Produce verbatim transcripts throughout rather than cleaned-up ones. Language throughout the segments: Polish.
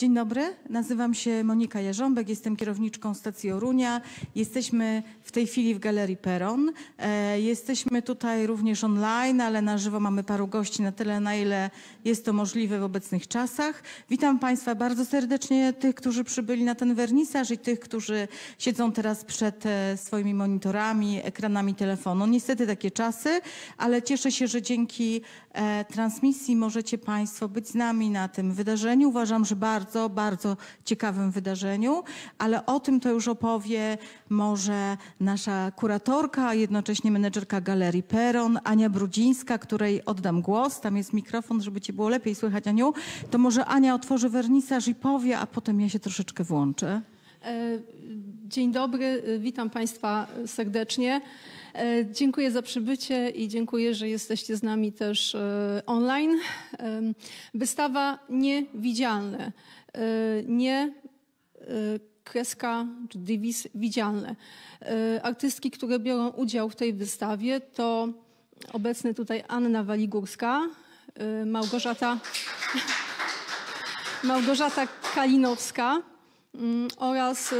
Dzień dobry, nazywam się Monika Jarząbek, jestem kierowniczką stacji Orunia. Jesteśmy w tej chwili w Galerii Peron. E, jesteśmy tutaj również online, ale na żywo mamy paru gości na tyle, na ile jest to możliwe w obecnych czasach. Witam Państwa bardzo serdecznie, tych, którzy przybyli na ten wernisaż i tych, którzy siedzą teraz przed e, swoimi monitorami, ekranami telefonu. Niestety takie czasy, ale cieszę się, że dzięki e, transmisji możecie Państwo być z nami na tym wydarzeniu. Uważam, że bardzo Bardzo, bardzo ciekawym wydarzeniu, ale o tym to już opowie może nasza kuratorka, a jednocześnie menedżerka Galerii Peron, Ania Brudzińska, której oddam głos. Tam jest mikrofon, żeby Cię było lepiej słychać, Aniu. To może Ania otworzy wernisaż i powie, a potem ja się troszeczkę włączę. Dzień dobry, witam Państwa serdecznie. Dziękuję za przybycie i dziękuję, że jesteście z nami też online. Wystawa Niewidzialne, nie kreska czy dywis widzialne. Artystki, które biorą udział w tej wystawie, to obecny tutaj Anna Waligórska, Małgorzata, Małgorzata Kalinowska oraz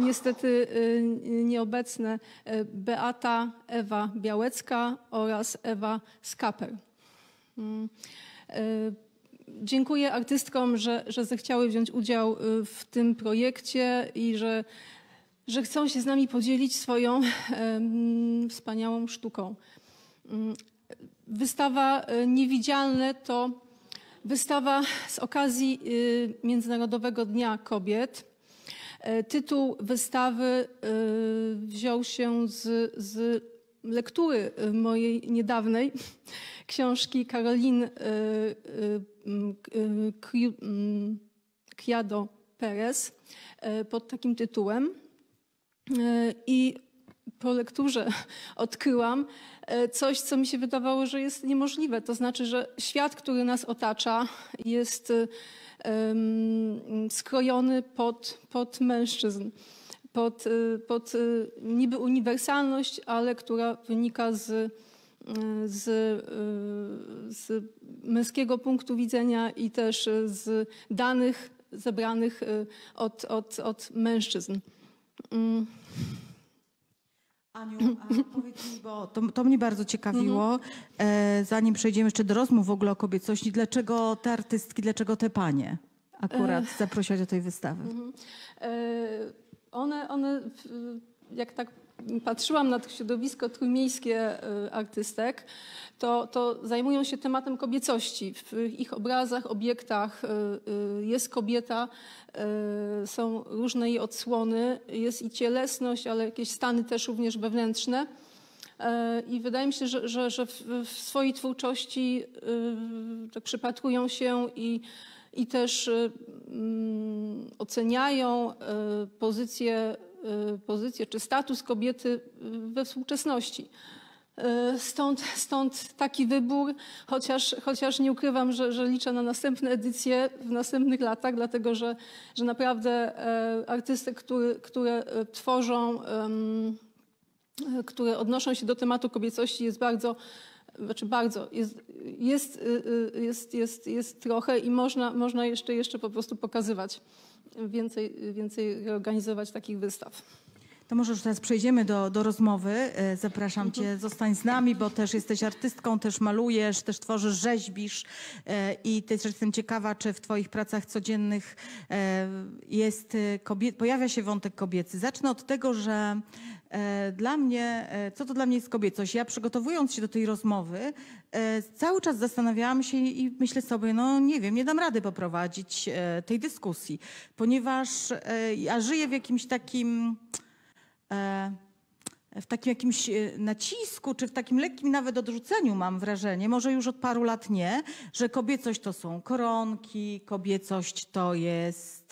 niestety nieobecne Beata, Ewa Białecka oraz Ewa Skaper. Dziękuję artystkom, że, że zechciały wziąć udział w tym projekcie i że, że chcą się z nami podzielić swoją wspaniałą sztuką. Wystawa Niewidzialne to wystawa z okazji Międzynarodowego Dnia Kobiet. Tytuł wystawy wziął się z, z lektury mojej niedawnej książki Caroline Criado Perez pod takim tytułem. I po lekturze odkryłam coś, co mi się wydawało, że jest niemożliwe. To znaczy, że świat, który nas otacza, jest skrojony pod, pod mężczyzn, pod, pod niby uniwersalność, ale która wynika z, z, z męskiego punktu widzenia i też z danych zebranych od, od, od mężczyzn. Aniu, a powiedz mi, bo to, to mnie bardzo ciekawiło, e, zanim przejdziemy jeszcze do rozmów w ogóle o kobiecości, dlaczego te artystki, dlaczego te panie akurat e... zaprosiłaś do tej wystawy? E, one, one, jak tak patrzyłam na to środowisko trójmiejskie artystek, to, to zajmują się tematem kobiecości. W ich obrazach, obiektach jest kobieta, są różne jej odsłony, jest i cielesność, ale jakieś stany też również wewnętrzne. I wydaje mi się, że, że, że w swojej twórczości tak przypatrują się i i też oceniają pozycję pozycję czy status kobiety we współczesności. Stąd, stąd taki wybór, chociaż, chociaż nie ukrywam, że, że liczę na następne edycje w następnych latach, dlatego że, że naprawdę artysty, które, które tworzą, które odnoszą się do tematu kobiecości jest bardzo, znaczy bardzo, jest, jest, jest, jest, jest trochę i można, można jeszcze, jeszcze po prostu pokazywać. Więcej, więcej reorganizować takich wystaw. To może już teraz przejdziemy do, do rozmowy. Zapraszam Cię, zostań z nami, bo też jesteś artystką, też malujesz, też tworzysz, rzeźbisz i też jestem ciekawa, czy w Twoich pracach codziennych jest kobiet, pojawia się wątek kobiecy. Zacznę od tego, że dla mnie, co to dla mnie jest kobiecość? Ja przygotowując się do tej rozmowy, cały czas zastanawiałam się i myślę sobie, no nie wiem, nie dam rady poprowadzić tej dyskusji, ponieważ ja żyję w jakimś takim... w takim jakimś nacisku, czy w takim lekkim nawet odrzuceniu mam wrażenie, może już od paru lat nie, że kobiecość to są koronki, kobiecość to jest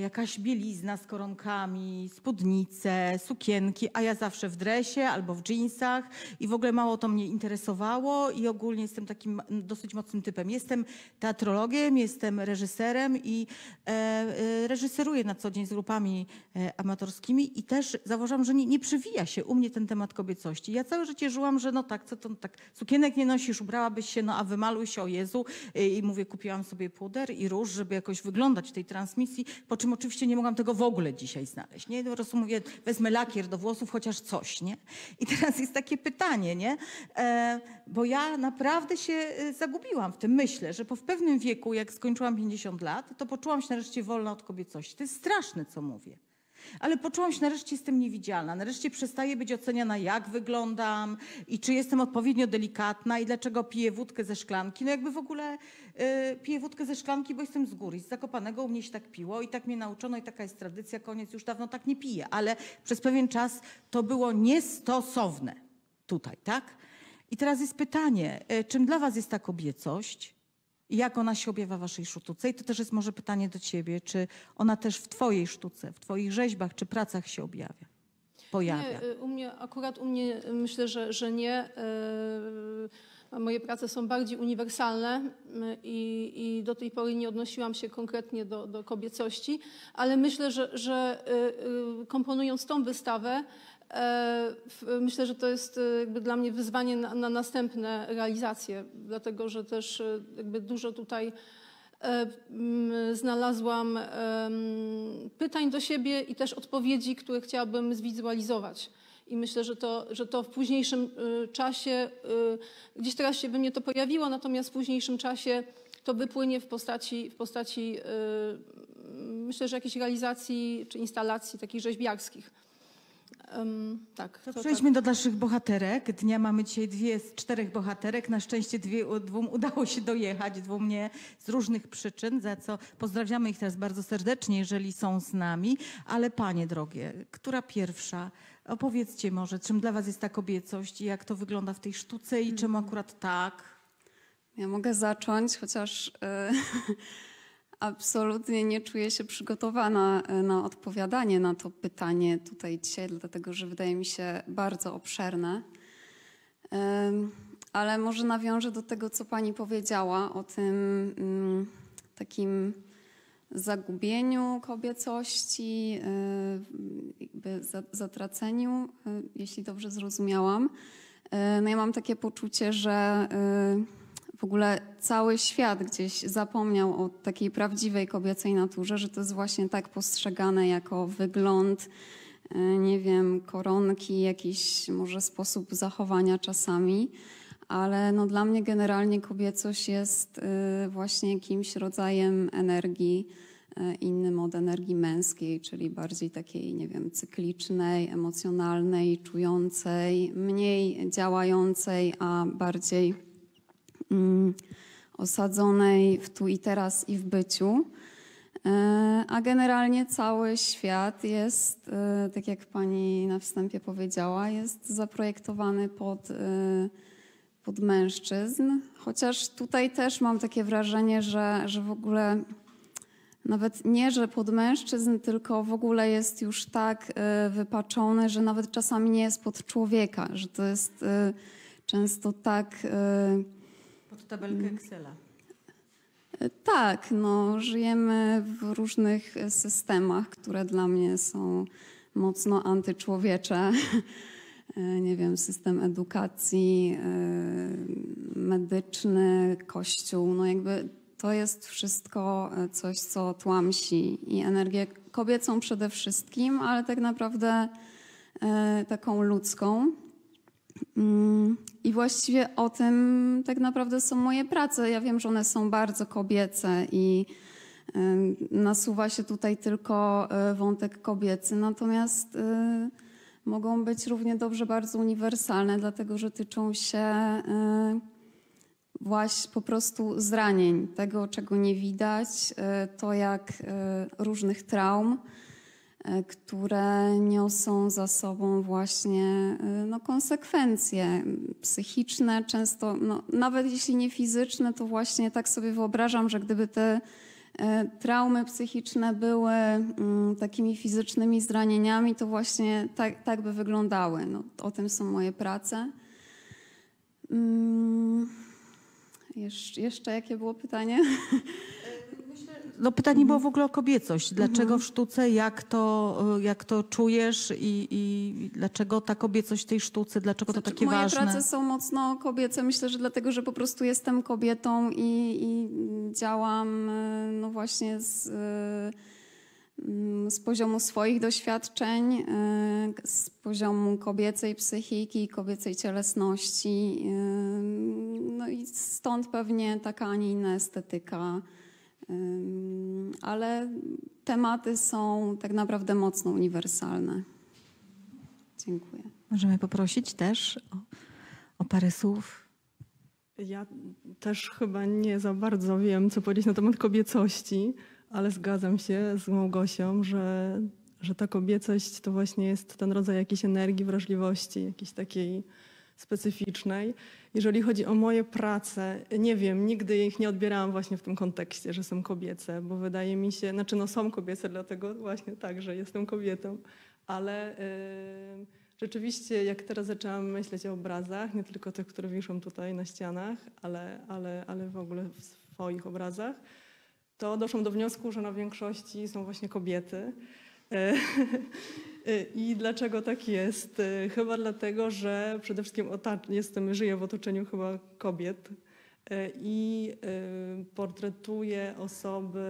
jakaś bielizna z koronkami, spódnice, sukienki, a ja zawsze w dresie albo w dżinsach i w ogóle mało to mnie interesowało i ogólnie jestem takim dosyć mocnym typem. Jestem teatrologiem, jestem reżyserem i reżyseruję na co dzień z grupami amatorskimi i też zauważam, że nie, nie przywija się się u mnie ten temat kobiecości. Ja całe życie żyłam, że no tak, co to, no tak, cukienek nie nosisz, ubrałabyś się, no a wymaluj się, o Jezu. I mówię, kupiłam sobie puder i róż, żeby jakoś wyglądać w tej transmisji, po czym oczywiście nie mogłam tego w ogóle dzisiaj znaleźć. Nie? Po prostu mówię, wezmę lakier do włosów, chociaż coś, nie? I teraz jest takie pytanie, nie? E, bo ja naprawdę się zagubiłam w tym. Myślę, że po w pewnym wieku, jak skończyłam pięćdziesiąt lat, to poczułam się nareszcie wolna od kobiecości. To jest straszne, co mówię. Ale poczułam się nareszcie, jestem niewidzialna. Nareszcie przestaję być oceniana, jak wyglądam i czy jestem odpowiednio delikatna i dlaczego piję wódkę ze szklanki. No jakby w ogóle y, piję wódkę ze szklanki, bo jestem z góry. Z Zakopanego u mnie się tak piło i tak mnie nauczono i taka jest tradycja, koniec, już dawno tak nie piję. Ale przez pewien czas to było niestosowne tutaj, tak? I teraz jest pytanie, czym dla was jest ta kobiecość i jak ona się objawia w waszej sztuce? I to też jest może pytanie do ciebie, czy ona też w twojej sztuce, w twoich rzeźbach czy pracach się objawia, pojawia? Nie, u mnie, akurat u mnie myślę, że, że nie. Moje prace są bardziej uniwersalne i, i do tej pory nie odnosiłam się konkretnie do, do kobiecości, ale myślę, że, że komponując tą wystawę, myślę, że to jest jakby dla mnie wyzwanie na, na następne realizacje, dlatego że też jakby dużo tutaj znalazłam pytań do siebie i też odpowiedzi, które chciałabym zwizualizować. I myślę, że to, że to w późniejszym czasie, gdzieś teraz się by mnie to pojawiło, natomiast w późniejszym czasie to wypłynie w postaci, w postaci myślę, że jakiejś realizacji czy instalacji takich rzeźbiarskich. Um, tak, to to przejdźmy tak do naszych bohaterek. Dnia mamy dzisiaj dwie z czterech bohaterek. Na szczęście dwie, dwóm udało się dojechać, dwóm nie, z różnych przyczyn, za co pozdrawiamy ich teraz bardzo serdecznie, jeżeli są z nami. Ale panie drogie, która pierwsza? Opowiedzcie może, czym dla was jest ta kobiecość i jak to wygląda w tej sztuce i czemu akurat tak? Ja mogę zacząć, chociaż yy, absolutnie nie czuję się przygotowana na odpowiadanie na to pytanie tutaj dzisiaj, dlatego że wydaje mi się bardzo obszerne. Yy, ale może nawiążę do tego, co pani powiedziała o tym yy, takim zagubieniu kobiecości, jakby zatraceniu, jeśli dobrze zrozumiałam. No ja mam takie poczucie, że w ogóle cały świat gdzieś zapomniał o takiej prawdziwej kobiecej naturze, że to jest właśnie tak postrzegane jako wygląd, nie wiem, koronki, jakiś może sposób zachowania czasami. Ale no dla mnie generalnie kobiecość jest właśnie jakimś rodzajem energii, innym od energii męskiej, czyli bardziej takiej, nie wiem, cyklicznej, emocjonalnej, czującej, mniej działającej, a bardziej mm, osadzonej w tu i teraz i w byciu. A generalnie cały świat jest, tak jak pani na wstępie powiedziała, jest zaprojektowany pod... pod mężczyzn, chociaż tutaj też mam takie wrażenie, że, że w ogóle nawet nie, że pod mężczyzn, tylko w ogóle jest już tak y, wypaczony, że nawet czasami nie jest pod człowieka, że to jest y, często tak... Y, pod tabelkę Excela. Y, tak, no żyjemy w różnych systemach, które dla mnie są mocno antyczłowiecze. Nie wiem, system edukacji, medyczny, kościół, no jakby to jest wszystko coś, co tłamsi i energię kobiecą przede wszystkim, ale tak naprawdę taką ludzką. I właściwie o tym tak naprawdę są moje prace. Ja wiem, że one są bardzo kobiece i nasuwa się tutaj tylko wątek kobiecy, natomiast mogą być równie dobrze bardzo uniwersalne, dlatego że tyczą się właśnie po prostu zranień, tego czego nie widać, to jak różnych traum, które niosą za sobą właśnie no, konsekwencje psychiczne, często no, nawet jeśli nie fizyczne, to właśnie tak sobie wyobrażam, że gdyby te traumy psychiczne były takimi fizycznymi zranieniami, to właśnie tak, tak by wyglądały. No, o tym są moje prace. Jesz, jeszcze jakie było pytanie? Myślę, no pytanie było w ogóle o kobiecość. Dlaczego w sztuce? Jak to, jak to czujesz? I, i dlaczego ta kobiecość tej sztuce? Dlaczego to takie moje ważne? Moje prace są mocno kobiece. Myślę, że dlatego, że po prostu jestem kobietą i, i działam no właśnie z, z poziomu swoich doświadczeń, z poziomu kobiecej psychiki, kobiecej cielesności. No i stąd pewnie taka, a nie inna estetyka. Ale tematy są tak naprawdę mocno uniwersalne. Dziękuję. Możemy poprosić też o, o parę słów. Ja też chyba nie za bardzo wiem, co powiedzieć na temat kobiecości, ale zgadzam się z Małgosią, że, że ta kobiecość to właśnie jest ten rodzaj jakiejś energii, wrażliwości, jakiejś takiej specyficznej. Jeżeli chodzi o moje prace, nie wiem, nigdy ich nie odbierałam właśnie w tym kontekście, że są kobiece, bo wydaje mi się, znaczy no są kobiece, dlatego właśnie tak, że jestem kobietą, ale yy, rzeczywiście jak teraz zaczęłam myśleć o obrazach, nie tylko tych, które wiszą tutaj na ścianach, ale, ale, ale w ogóle w swoich obrazach, to doszłam do wniosku, że na większości są właśnie kobiety. I dlaczego tak jest? Chyba dlatego, że przede wszystkim jestem, żyję w otoczeniu chyba kobiet i portretuję osoby,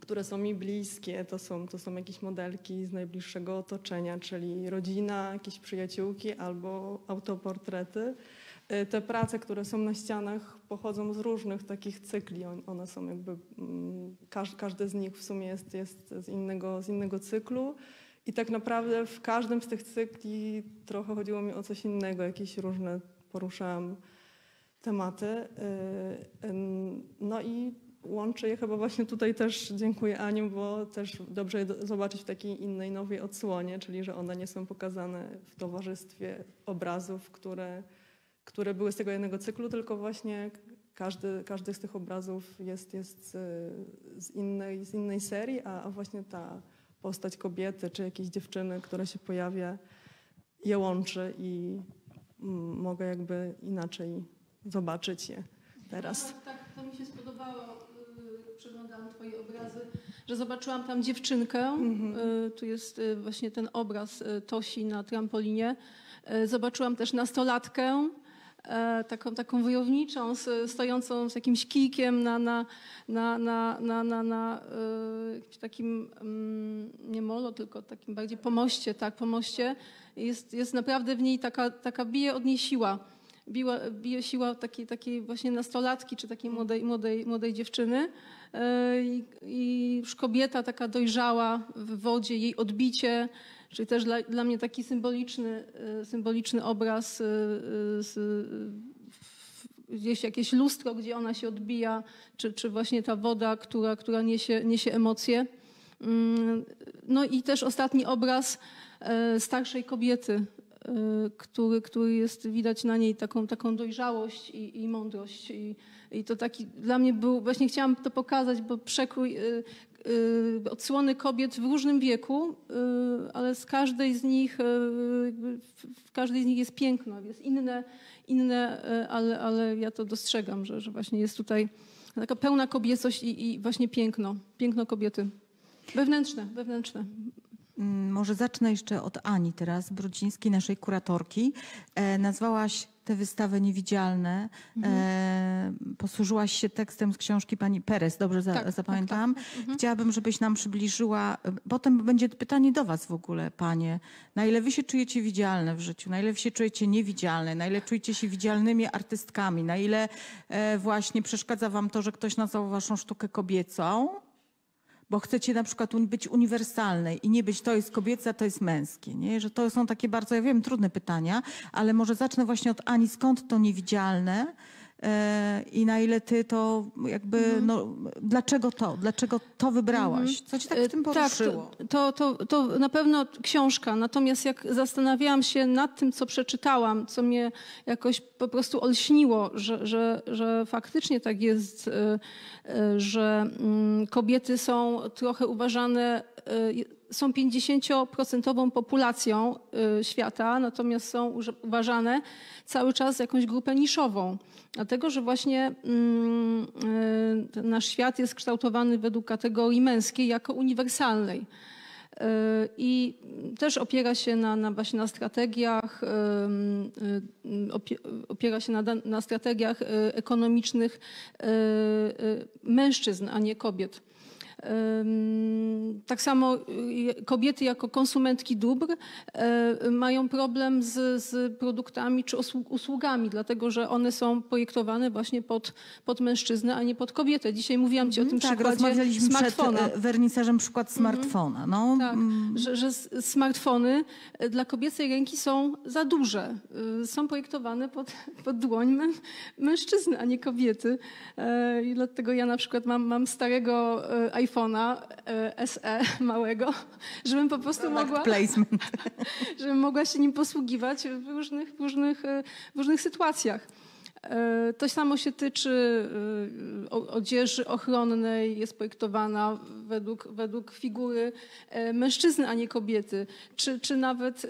które są mi bliskie. To są, to są jakieś modelki z najbliższego otoczenia, czyli rodzina, jakieś przyjaciółki albo autoportrety. Te prace, które są na ścianach, pochodzą z różnych takich cykli. One są jakby, każdy z nich w sumie jest, jest z, innego, z innego cyklu. I tak naprawdę w każdym z tych cykli trochę chodziło mi o coś innego, jakieś różne poruszałam tematy. No i łączę je chyba właśnie tutaj też, dziękuję Aniu, bo też dobrze je zobaczyć w takiej innej, nowej odsłonie, czyli że one nie są pokazane w towarzystwie obrazów, które, które były z tego jednego cyklu, tylko właśnie każdy, każdy z tych obrazów jest, jest z innej, z innej serii, a, a właśnie ta postać kobiety czy jakiejś dziewczyny, która się pojawia, je łączy i mogę jakby inaczej zobaczyć je teraz. Tak, tak, to mi się spodobało, przeglądałam twoje obrazy, że zobaczyłam tam dziewczynkę, mhm. Tu jest właśnie ten obraz Tosi na trampolinie, zobaczyłam też nastolatkę, taką, taką wojowniczą, stojącą z jakimś kijkiem na, na, na, na, na, na, na yy, takim, yy, nie molo, tylko takim bardziej pomoście, tak, pomoście. Jest, jest naprawdę w niej taka, taka bije od niej siła. Biła, bije siła takiej, takiej właśnie nastolatki, czy takiej młodej, młodej, młodej dziewczyny. Yy, I już kobieta taka dojrzała w wodzie, jej odbicie. Czyli też dla, dla mnie taki symboliczny, symboliczny obraz, z, gdzieś jakieś lustro, gdzie ona się odbija, czy, czy właśnie ta woda, która, która niesie, niesie emocje. No i też ostatni obraz starszej kobiety, który, który jest, widać na niej taką, taką dojrzałość i, i mądrość. I, I to taki dla mnie był, właśnie chciałam to pokazać, bo przekrój odsłony kobiet w różnym wieku, ale z każdej z nich, w każdej z nich jest piękno, jest inne, inne ale, ale ja to dostrzegam, że, że właśnie jest tutaj taka pełna kobiecość i, i właśnie piękno, piękno kobiety. Wewnętrzne, wewnętrzne. Może zacznę jeszcze od Ani teraz, Brudzińskiej, naszej kuratorki. E, nazwałaś tę wystawę Niewidzialne. Mhm. E, posłużyłaś się tekstem z książki pani Perez, dobrze za, tak, zapamiętałam. Tak, tak. Mhm. Chciałabym, żebyś nam przybliżyła, potem będzie pytanie do was w ogóle, panie. Na ile wy się czujecie widzialne w życiu? Na ile wy się czujecie niewidzialne? Na ile czujecie się widzialnymi artystkami? Na ile e, właśnie przeszkadza wam to, że ktoś nazwał waszą sztukę kobiecą? Bo chcecie na przykład być uniwersalnej i nie być to jest kobiece, a to jest męskie. Nie? Że to są takie bardzo, ja wiem, trudne pytania, ale może zacznę właśnie od Ani, skąd to niewidzialne yy, i na ile ty to jakby, mhm. no, dlaczego to, dlaczego to wybrałaś? Mhm. Co ci tak w tym poruszyło? Tak, to, to, to na pewno książka, natomiast jak zastanawiałam się nad tym, co przeczytałam, co mnie jakoś po prostu olśniło, że, że, że faktycznie tak jest, że kobiety są trochę uważane są pięćdziesięcioprocentową populacją świata, natomiast są uważane cały czas za jakąś grupę niszową. Dlatego, że właśnie nasz świat jest kształtowany według kategorii męskiej jako uniwersalnej. I też opiera się na, na, właśnie na strategiach, opiera się na, na strategiach ekonomicznych mężczyzn, a nie kobiet. Tak samo kobiety jako konsumentki dóbr mają problem z, z produktami czy usługami, dlatego że one są projektowane właśnie pod, pod mężczyznę, a nie pod kobietę. Dzisiaj mówiłam Ci o tym tak, przykładzie rozmawialiśmy smartfona. Przed wernisażem przykład smartfona. No. Tak, że, że smartfony dla kobiecej ręki są za duże. Są projektowane pod, pod dłoń mężczyzny, a nie kobiety. I dlatego ja na przykład mam, mam starego iPhone'a S E małego, żebym po prostu mogła, żebym mogła się nim posługiwać w różnych, różnych, w różnych sytuacjach. To samo się tyczy odzieży ochronnej, jest projektowana według, według figury mężczyzny, a nie kobiety. Czy, czy nawet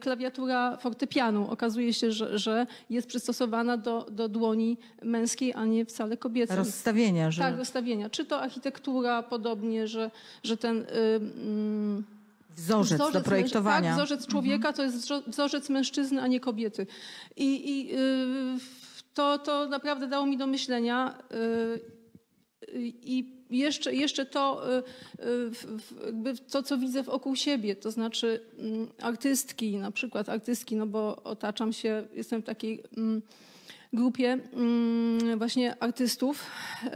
klawiatura fortepianu okazuje się, że, że jest przystosowana do, do dłoni męskiej, a nie wcale kobiecej. Rozstawienia. Że... Tak, rozstawienia. Czy to architektura podobnie, że, że ten... Mm, Wzorzec, wzorzec do projektowania. Tak, wzorzec człowieka to jest wzorzec mężczyzny, a nie kobiety. I, i yy, to, to naprawdę dało mi do myślenia. Yy, I jeszcze, jeszcze to, yy, jakby to, co widzę wokół siebie, to znaczy yy, artystki, na przykład artystki, no bo otaczam się, jestem w takiej yy, grupie yy, właśnie artystów yy,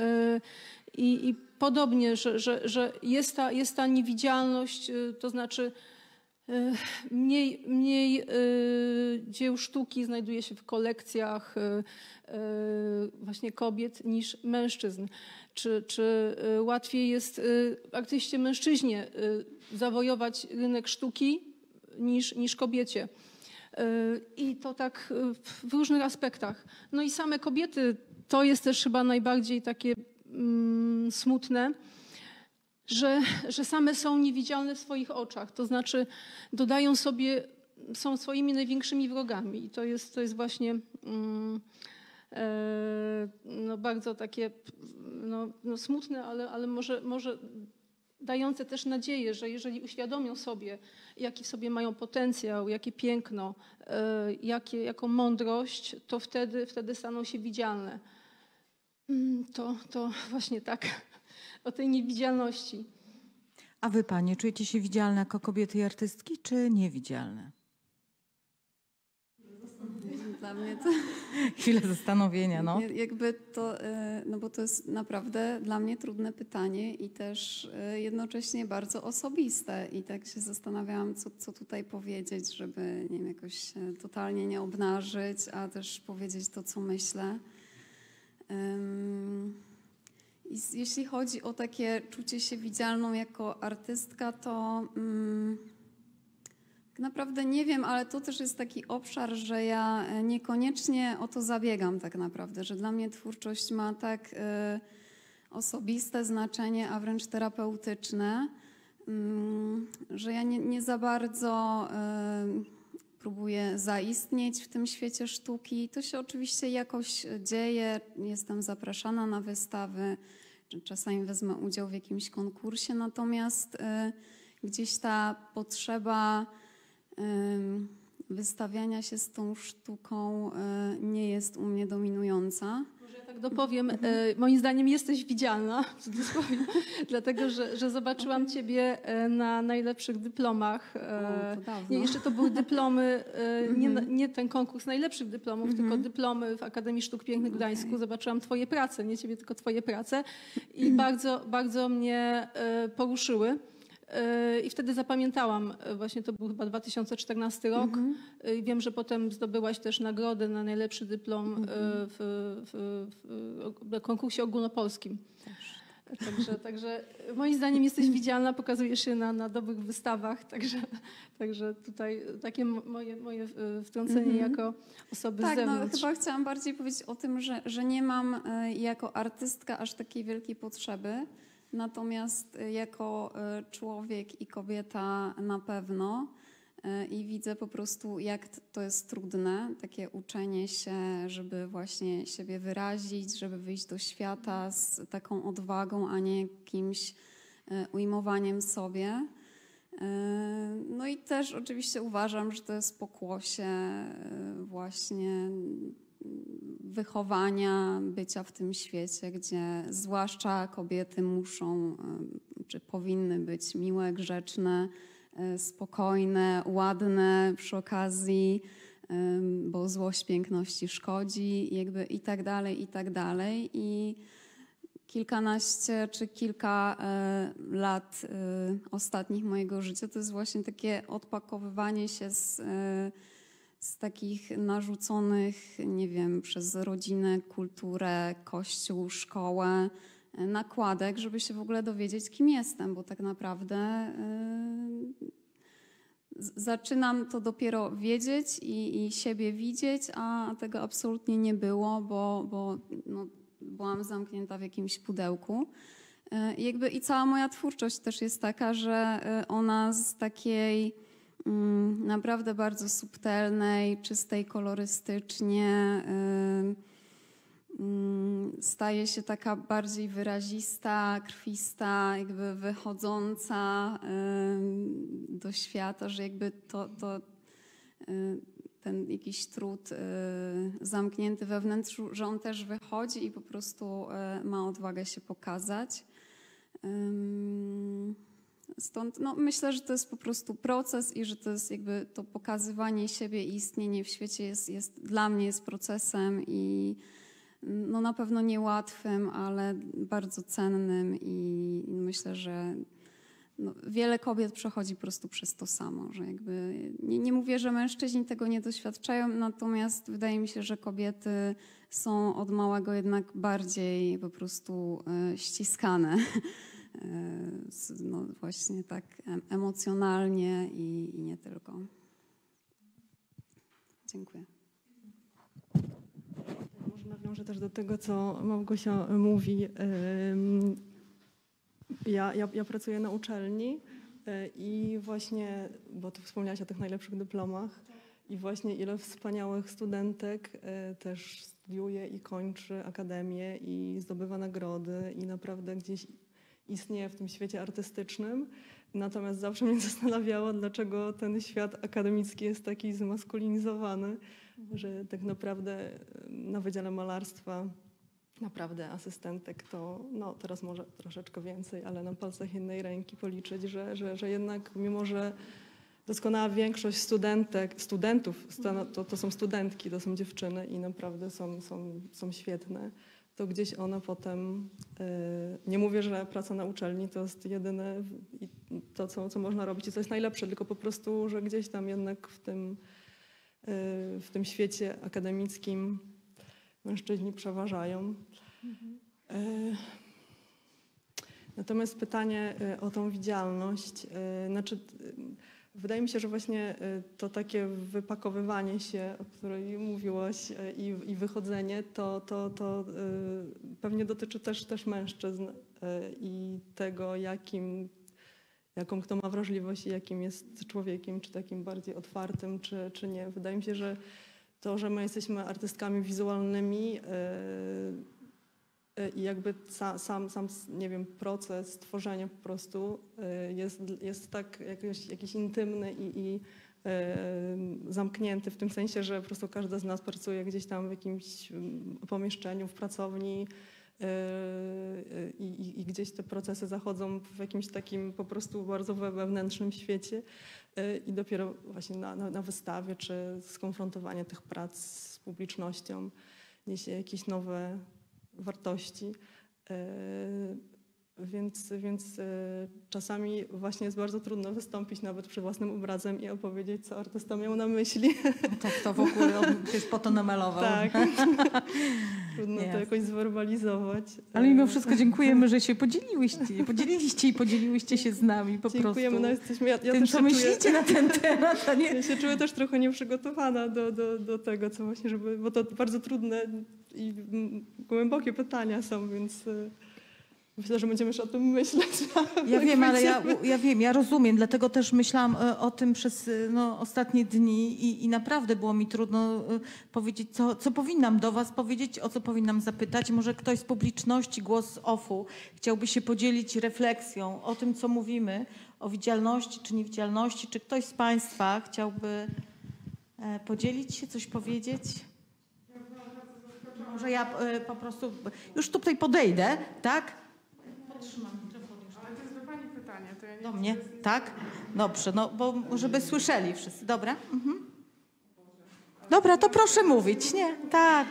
i, i podobnie, że, że, że jest, ta, jest ta niewidzialność, to znaczy mniej, mniej dzieł sztuki znajduje się w kolekcjach właśnie kobiet niż mężczyzn. Czy, czy łatwiej jest artyście mężczyźnie zawojować rynek sztuki niż, niż kobiecie? I to tak w różnych aspektach. No i same kobiety, to jest też chyba najbardziej takie smutne, że, że same są niewidzialne w swoich oczach. To znaczy dodają sobie, są swoimi największymi wrogami. I to jest, to jest właśnie mm, e, no bardzo takie no, no smutne, ale, ale może, może dające też nadzieję, że jeżeli uświadomią sobie, jaki w sobie mają potencjał, jakie piękno, e, jakie, jaką mądrość, to wtedy, wtedy staną się widzialne. To, to właśnie tak, o tej niewidzialności. A wy, panie, czujecie się widzialne jako kobiety i artystki, czy niewidzialne? Dla mnie to... Chwilę zastanowienia, no. Jakby to, no bo to jest naprawdę dla mnie trudne pytanie i też jednocześnie bardzo osobiste. I tak się zastanawiałam, co, co tutaj powiedzieć, żeby nie wiem, jakoś totalnie nie obnażyć, a też powiedzieć to, co myślę. I jeśli chodzi o takie czucie się widzialną jako artystka, to mm, tak naprawdę nie wiem, ale to też jest taki obszar, że ja niekoniecznie o to zabiegam tak naprawdę, że dla mnie twórczość ma tak y, osobiste znaczenie, a wręcz terapeutyczne, y, że ja nie, nie za bardzo... Y, Próbuję zaistnieć w tym świecie sztuki. To się oczywiście jakoś dzieje. Jestem zapraszana na wystawy, czasami wezmę udział w jakimś konkursie. Natomiast y, gdzieś ta potrzeba y, wystawiania się z tą sztuką y, nie jest u mnie dominująca. Może ja tak dopowiem. Mhm. Y, moim zdaniem jesteś widzialna, w cudzysłowie, dlatego że, że zobaczyłam okay. ciebie na najlepszych dyplomach. O, to dawno. Nie, jeszcze to były dyplomy, y, nie, nie ten konkurs najlepszych dyplomów, tylko dyplomy w Akademii Sztuk Pięknych w Gdańsku. Okay. Zobaczyłam twoje prace, nie ciebie, tylko twoje prace i bardzo, bardzo mnie y, poruszyły. I wtedy zapamiętałam, właśnie to był chyba dwa tysiące czternasty rok. Mm -hmm. Wiem, że potem zdobyłaś też nagrodę na najlepszy dyplom mm -hmm. w, w, w, w konkursie ogólnopolskim. Też. Także, także moim zdaniem jesteś widzialna, pokazujesz się na, na dobrych wystawach. Także, także tutaj takie moje, moje wtrącenie mm -hmm. jako osoby tak, z zewnątrz. No, chyba chciałam bardziej powiedzieć o tym, że, że nie mam jako artystka aż takiej wielkiej potrzeby. Natomiast jako człowiek i kobieta na pewno i widzę po prostu, jak to jest trudne, takie uczenie się, żeby właśnie siebie wyrazić, żeby wyjść do świata z taką odwagą, a nie jakimś ujmowaniem sobie. No i też oczywiście uważam, że to jest pokłosie właśnie wychowania, bycia w tym świecie, gdzie zwłaszcza kobiety muszą, czy powinny być miłe, grzeczne, spokojne, ładne przy okazji, bo złość piękności szkodzi, jakby i tak dalej, i tak dalej. I kilkanaście czy kilka lat ostatnich mojego życia to jest właśnie takie odpakowywanie się z, z takich narzuconych, nie wiem, przez rodzinę, kulturę, kościół, szkołę, nakładek, żeby się w ogóle dowiedzieć, kim jestem, bo tak naprawdę yy, zaczynam to dopiero wiedzieć i, i siebie widzieć, a tego absolutnie nie było, bo, bo no, byłam zamknięta w jakimś pudełku. Yy, jakby i cała moja twórczość też jest taka, że ona z takiej yy, naprawdę bardzo subtelnej, czystej kolorystycznie yy, staje się taka bardziej wyrazista, krwista, jakby wychodząca do świata, że jakby to, to ten jakiś trud zamknięty we wnętrzu, że on też wychodzi i po prostu ma odwagę się pokazać. Stąd no, myślę, że to jest po prostu proces i że to jest jakby to pokazywanie siebie i istnienie w świecie jest, jest dla mnie jest procesem i no na pewno niełatwym, ale bardzo cennym i myślę, że no wiele kobiet przechodzi po prostu przez to samo, że jakby nie, nie mówię, że mężczyźni tego nie doświadczają, natomiast wydaje mi się, że kobiety są od małego jednak bardziej po prostu ściskane no właśnie tak emocjonalnie i, i nie tylko. Dziękuję. Może też do tego, co Małgosia mówi. Ja, ja, ja pracuję na uczelni i właśnie, bo tu wspomniałaś o tych najlepszych dyplomach i właśnie ile wspaniałych studentek też studiuje i kończy akademię i zdobywa nagrody i naprawdę gdzieś istnieje w tym świecie artystycznym. Natomiast zawsze mnie zastanawiało, dlaczego ten świat akademicki jest taki zmaskulinizowany, że tak naprawdę na Wydziale Malarstwa naprawdę asystentek to, no teraz może troszeczkę więcej, ale na palcach jednej ręki policzyć, że, że, że jednak mimo, że doskonała większość studentek, studentów, to, to są studentki, to są dziewczyny i naprawdę są, są, są świetne, to gdzieś one potem, yy, nie mówię, że praca na uczelni to jest jedyne i to, co, co można robić i co jest najlepsze, tylko po prostu, że gdzieś tam jednak w tym w tym świecie akademickim mężczyźni przeważają. Mhm. Natomiast pytanie o tą widzialność. Znaczy, wydaje mi się, że właśnie to takie wypakowywanie się, o której mówiłaś i, i wychodzenie, to, to, to pewnie dotyczy też, też mężczyzn i tego, jakim jaką kto ma wrażliwość i jakim jest człowiekiem, czy takim bardziej otwartym, czy, czy nie. Wydaje mi się, że to, że my jesteśmy artystkami wizualnymi i yy, yy, jakby sa, sam, sam, nie wiem, proces tworzenia po prostu yy, jest, jest tak jakoś, jakiś intymny i, i yy, zamknięty w tym sensie, że po prostu każda z nas pracuje gdzieś tam w jakimś pomieszczeniu, w pracowni, I, i, i gdzieś te procesy zachodzą w jakimś takim po prostu bardzo wewnętrznym świecie i dopiero właśnie na, na, na wystawie czy skonfrontowanie tych prac z publicznością niesie jakieś nowe wartości. Więc, więc czasami właśnie jest bardzo trudno wystąpić nawet przy własnym obrazem i opowiedzieć, co artysta miał na myśli. To kto w ogóle przecież po to namalował. Tak. Trudno yes. to jakoś zwerbalizować. Ale mimo wszystko dziękujemy, że się podzieliłyście, podzieliliście i podzieliłyście się z nami po dziękujemy, prostu. Dziękujemy, no jesteśmy... Ja, ja Tym, co myślicie czuję, na ten temat, a nie... Ja się czuję też trochę nieprzygotowana do, do, do tego, co właśnie, żeby... Bo to bardzo trudne i głębokie pytania są, więc... Myślę, że będziemy już o tym myśleć. Ja wiem, ale ja, ja wiem, ja rozumiem, dlatego też myślałam o tym przez no, ostatnie dni i, i naprawdę było mi trudno powiedzieć, co, co powinnam do was powiedzieć, o co powinnam zapytać. Może ktoś z publiczności, głos z O F U, chciałby się podzielić refleksją o tym, co mówimy, o widzialności czy niewidzialności. Czy ktoś z państwa chciałby podzielić się, coś powiedzieć? Może ja po prostu już tutaj podejdę, tak? Trzymam mikrofon już. Ale to jest do pani pytanie. To ja nie do mnie, jest... tak? Dobrze, no bo żeby słyszeli wszyscy. Dobra? Mhm. Dobra, to proszę mówić, nie? Tak.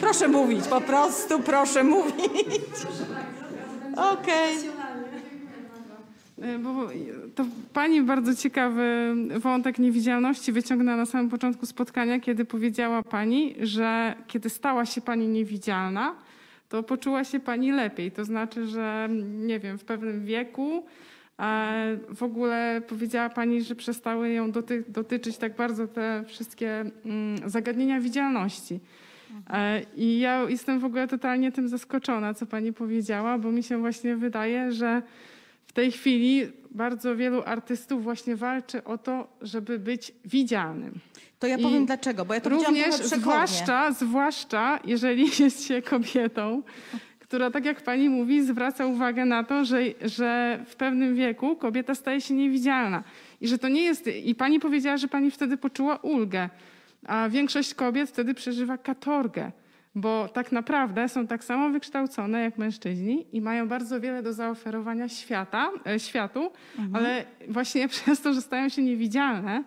Proszę mówić, po prostu proszę mówić. Okej. Okay. Bo to pani bardzo ciekawy wątek niewidzialności wyciągnęła na samym początku spotkania, kiedy powiedziała pani, że kiedy stała się pani niewidzialna, to poczuła się pani lepiej. To znaczy, że nie wiem, w pewnym wieku e, w ogóle powiedziała pani, że przestały ją doty dotyczyć tak bardzo te wszystkie mm, zagadnienia widzialności. E, I ja jestem w ogóle totalnie tym zaskoczona, co pani powiedziała, bo mi się właśnie wydaje, że w tej chwili bardzo wielu artystów właśnie walczy o to, żeby być widzialnym. To ja powiem I dlaczego, bo ja to również, zwłaszcza, zwłaszcza jeżeli jest się kobietą, która tak jak pani mówi, zwraca uwagę na to, że, że w pewnym wieku kobieta staje się niewidzialna. I że to nie jest. I pani powiedziała, że pani wtedy poczuła ulgę, a większość kobiet wtedy przeżywa katorgę, bo tak naprawdę są tak samo wykształcone jak mężczyźni i mają bardzo wiele do zaoferowania świata, światu, mhm. ale właśnie przez to, że stają się niewidzialne,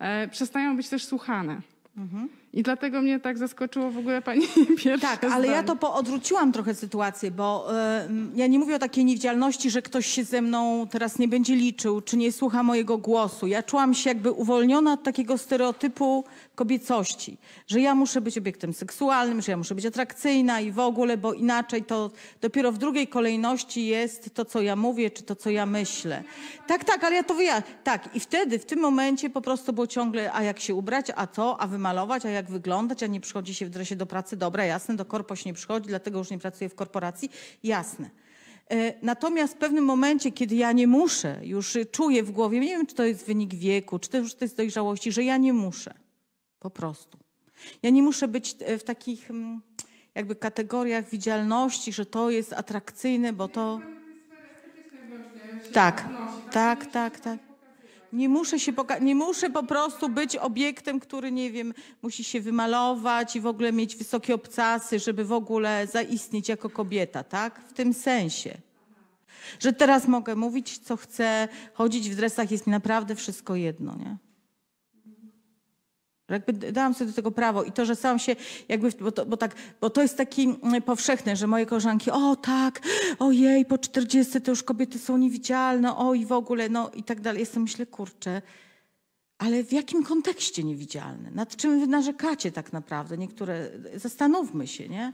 E, przestają być też słuchane. Mhm. I dlatego mnie tak zaskoczyło w ogóle pani pierwsze Tak, zdanie. Ale ja to poodwróciłam trochę sytuację, bo y, ja nie mówię o takiej niewidzialności, że ktoś się ze mną teraz nie będzie liczył, czy nie słucha mojego głosu. Ja czułam się jakby uwolniona od takiego stereotypu kobiecości, że ja muszę być obiektem seksualnym, że ja muszę być atrakcyjna i w ogóle, bo inaczej to dopiero w drugiej kolejności jest to, co ja mówię, czy to, co ja myślę. Tak, tak, ale ja to wyjaśnię. Tak, i wtedy, w tym momencie po prostu było ciągle, a jak się ubrać, a co, a wymalować, a jak jak wyglądać, a nie przychodzi się w dresie do pracy, dobra, jasne, do korpo się nie przychodzi, dlatego już nie pracuję w korporacji, jasne. E, natomiast w pewnym momencie, kiedy ja nie muszę, już czuję w głowie, nie wiem, czy to jest wynik wieku, czy to już to jest dojrzałości, że ja nie muszę, po prostu. Ja nie muszę być w takich jakby kategoriach widzialności, że to jest atrakcyjne, bo to... Tak, tak, tak, tak. Nie muszę się poka- nie muszę po prostu być obiektem, który, nie wiem, musi się wymalować i w ogóle mieć wysokie obcasy, żeby w ogóle zaistnieć jako kobieta, tak? W tym sensie. Że teraz mogę mówić, co chcę, chodzić w dresach, jest mi naprawdę wszystko jedno, nie? Jakby dałam sobie do tego prawo i to, że sam się jakby, bo to, bo tak, bo to jest taki powszechne, że moje koleżanki, o tak, ojej, po czterdziestce to już kobiety są niewidzialne, o i w ogóle, no i tak dalej. Jestem, myślę, kurczę, ale w jakim kontekście niewidzialne? Nad czym wy narzekacie tak naprawdę? Niektóre, zastanówmy się, nie?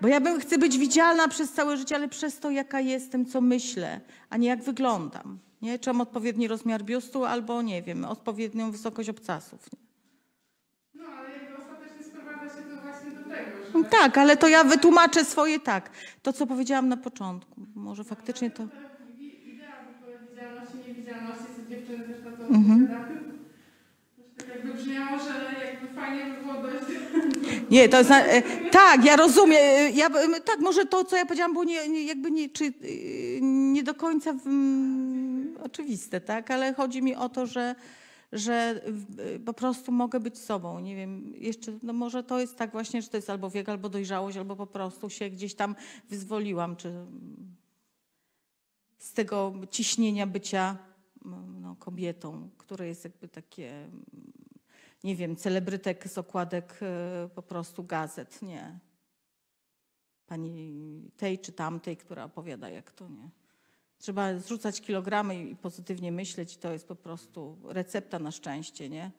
Bo ja bym, chcę być widzialna przez całe życie, ale przez to, jaka jestem, co myślę, a nie jak wyglądam. Nie? Czy mam odpowiedni rozmiar biustu albo, nie wiem, odpowiednią wysokość obcasów. Nie? No, ale jakby ostatecznie sprowadza się to właśnie do tego, że... Tak, ale to ja wytłumaczę swoje tak. To, co powiedziałam na początku. Może faktycznie to... Idea widzialności i niewidzialności są dziewczyny też na to odpowiadają. Tak jakby brzmiało, że jakby fajnie by było dojść... Nie, to jest... Tak, ja rozumiem. Ja, tak, może to, co ja powiedziałam, było nie, nie, jakby nie, czy, nie do końca... W... Oczywiste, tak, ale chodzi mi o to, że, że po prostu mogę być sobą. Nie wiem, jeszcze, no może to jest tak właśnie, że to jest albo wiek, albo dojrzałość, albo po prostu się gdzieś tam wyzwoliłam, czy z tego ciśnienia bycia no, kobietą, które jest jakby takie, nie wiem, celebrytek z okładek po prostu gazet, nie. Pani tej czy tamtej, która opowiada, jak to, nie. Trzeba zrzucać kilogramy i pozytywnie myśleć. To jest po prostu recepta na szczęście, nie?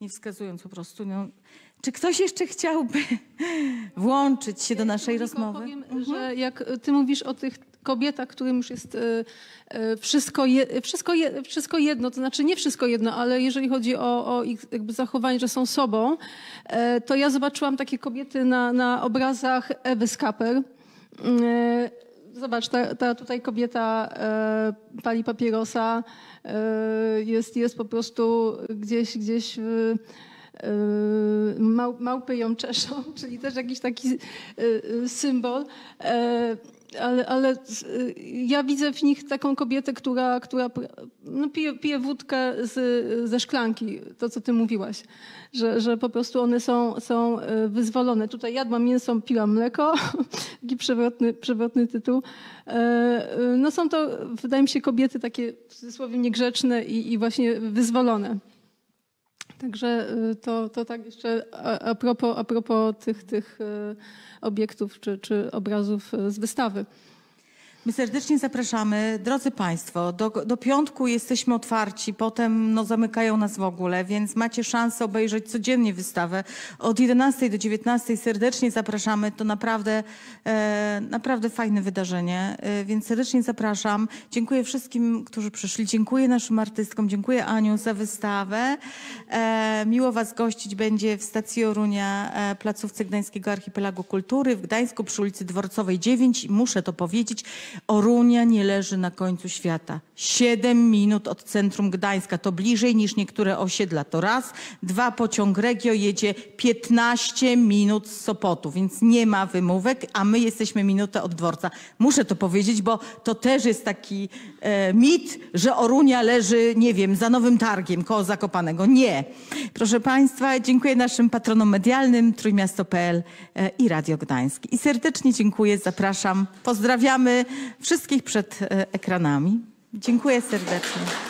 Nie wskazując po prostu. No. Czy ktoś jeszcze chciałby włączyć się do naszej ja rozmowy? Powiem, mhm. że jak ty mówisz o tych kobieta, którym już jest wszystko, je, wszystko, je, wszystko jedno, to znaczy nie wszystko jedno, ale jeżeli chodzi o, o ich jakby zachowanie, że są sobą, to ja zobaczyłam takie kobiety na, na obrazach Ewy Skaper. Zobacz, ta, ta tutaj kobieta pali papierosa, jest, jest po prostu gdzieś, gdzieś w, małpy ją czeszą, czyli też jakiś taki symbol. Ale, ale ja widzę w nich taką kobietę, która, która no pije, pije wódkę z, ze szklanki, to co ty mówiłaś, że, że po prostu one są, są wyzwolone. Tutaj jadłam mięso, piłam mleko, taki przewrotny, przewrotny tytuł. No są to, wydaje mi się, kobiety takie w cudzysłowie niegrzeczne i, i właśnie wyzwolone. Także to, to tak jeszcze a propos, a propos tych, tych obiektów czy, czy obrazów z wystawy. My serdecznie zapraszamy. Drodzy Państwo, do, do piątku jesteśmy otwarci, potem no, zamykają nas w ogóle, więc macie szansę obejrzeć codziennie wystawę. Od jedenastej do dziewiętnastej serdecznie zapraszamy. To naprawdę, e, naprawdę fajne wydarzenie, e, więc serdecznie zapraszam. Dziękuję wszystkim, którzy przyszli. Dziękuję naszym artystkom. Dziękuję Aniu za wystawę. E, miło Was gościć będzie w stacji Orunia, e, placówce Gdańskiego Archipelagu Kultury w Gdańsku przy ulicy Dworcowej dziewięć. Muszę to powiedzieć. Orunia nie leży na końcu świata. Siedem minut od centrum Gdańska. To bliżej niż niektóre osiedla. To raz. Dwa, pociąg Regio jedzie piętnaście minut z Sopotu, więc nie ma wymówek, a my jesteśmy minutę od dworca. Muszę to powiedzieć, bo to też jest taki e, mit, że Orunia leży, nie wiem, za Nowym Targiem, koło Zakopanego. Nie. Proszę Państwa, dziękuję naszym patronom medialnym, Trójmiasto kropka pe el e, i Radio Gdański. I serdecznie dziękuję, zapraszam. Pozdrawiamy wszystkich przed ekranami. Dziękuję serdecznie.